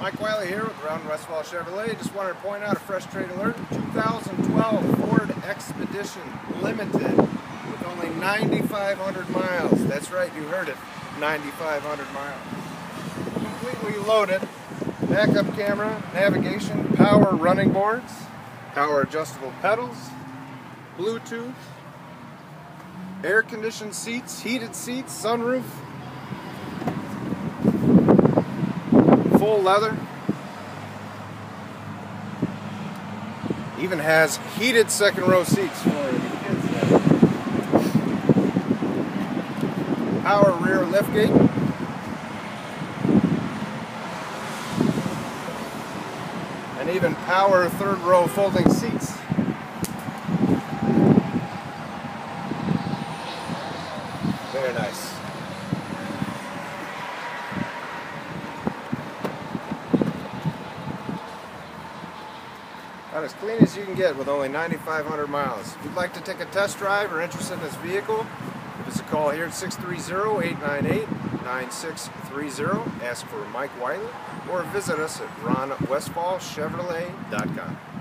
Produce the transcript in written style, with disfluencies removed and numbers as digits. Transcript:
Mike Wiley here with Ron Westphal Chevrolet. Just wanted to point out a fresh trade alert. 2012 Ford Expedition Limited with only 9,500 miles. That's right, you heard it, 9,500 miles. Completely loaded. Backup camera, navigation, power running boards, power adjustable pedals, Bluetooth, air-conditioned seats, heated seats, sunroof, full leather, even has heated second row seats for the kids there. Power rear liftgate, and even power third row folding seats. Very nice. About as clean as you can get with only 9,500 miles. If you'd like to take a test drive or interested in this vehicle, give us a call here at 630-898-9630. Ask for Mike Wiley or visit us at ronwestphalchevrolet.com.